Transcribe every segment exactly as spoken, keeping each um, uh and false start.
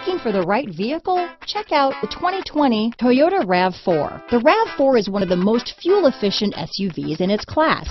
Looking for the right vehicle? Check out the twenty twenty Toyota RAV four. The RAV four is one of the most fuel-efficient S U Vs in its class.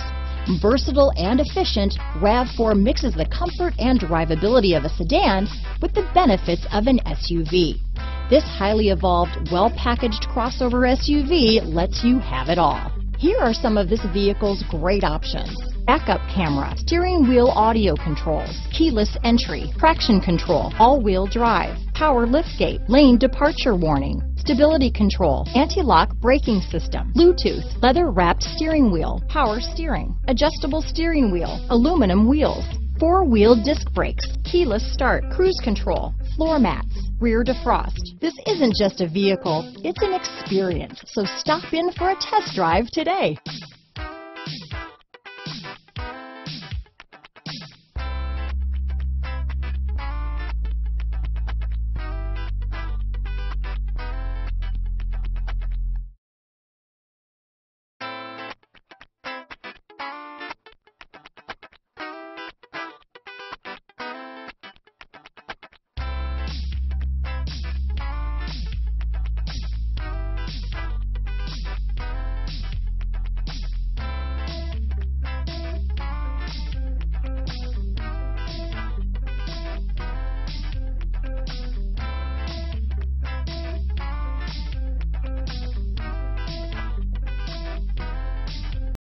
Versatile and efficient, RAV four mixes the comfort and drivability of a sedan with the benefits of an S U V. This highly evolved, well-packaged crossover S U V lets you have it all. Here are some of this vehicle's great options: backup camera, steering wheel audio controls, keyless entry, traction control, all-wheel drive, power liftgate, lane departure warning, stability control, anti-lock braking system, Bluetooth, leather-wrapped steering wheel, power steering, adjustable steering wheel, aluminum wheels, four-wheel disc brakes, keyless start, cruise control, floor mats, rear defrost. This isn't just a vehicle, it's an experience, so stop in for a test drive today.